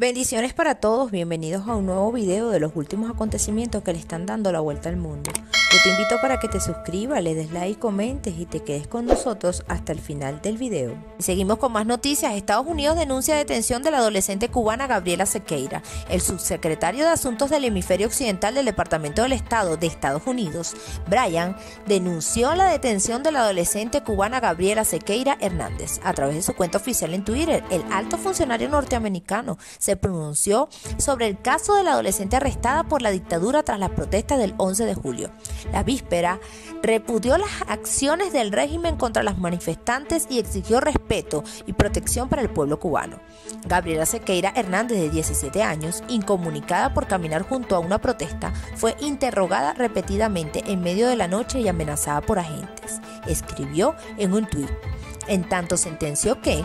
Bendiciones para todos, bienvenidos a un nuevo video de los últimos acontecimientos que le están dando la vuelta al mundo. Yo te invito para que te suscribas, le des like, comentes y te quedes con nosotros hasta el final del video. Seguimos con más noticias. Estados Unidos denuncia detención de la adolescente cubana Gabriela Sequeira. El subsecretario de Asuntos del Hemisferio Occidental del Departamento del Estado de Estados Unidos, Brian, denunció la detención de la adolescente cubana Gabriela Sequeira Hernández. A través de su cuenta oficial en Twitter, el alto funcionario norteamericano se pronunció sobre el caso de la adolescente arrestada por la dictadura tras las protestas del 11 de julio. La víspera repudió las acciones del régimen contra los manifestantes y exigió respeto y protección para el pueblo cubano. Gabriela Sequeira Hernández, de 17 años, incomunicada por caminar junto a una protesta, fue interrogada repetidamente en medio de la noche y amenazada por agentes, escribió en un tuit. En tanto, sentenció que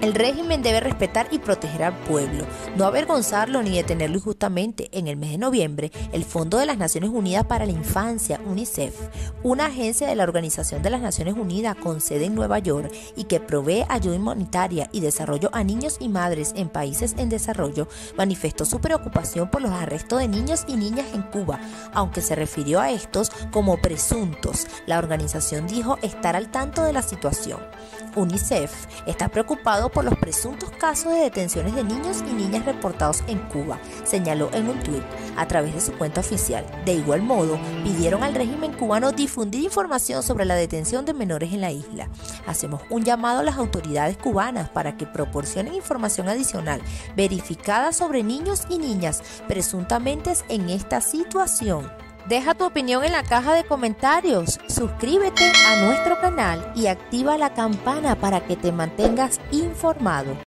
el régimen debe respetar y proteger al pueblo, no avergonzarlo ni detenerlo injustamente. En el mes de noviembre, el Fondo de las Naciones Unidas para la Infancia, UNICEF, una agencia de la Organización de las Naciones Unidas con sede en Nueva York y que provee ayuda humanitaria y desarrollo a niños y madres en países en desarrollo, manifestó su preocupación por los arrestos de niños y niñas en Cuba, aunque se refirió a estos como presuntos. La organización dijo estar al tanto de la situación. UNICEF está preocupado por los presuntos casos de detenciones de niños y niñas reportados en Cuba, señaló en un tuit a través de su cuenta oficial. De igual modo, pidieron al régimen cubano difundir información sobre la detención de menores en la isla. Hacemos un llamado a las autoridades cubanas para que proporcionen información adicional verificada sobre niños y niñas presuntamente en esta situación. Deja tu opinión en la caja de comentarios, suscríbete a nuestro canal y activa la campana para que te mantengas informado.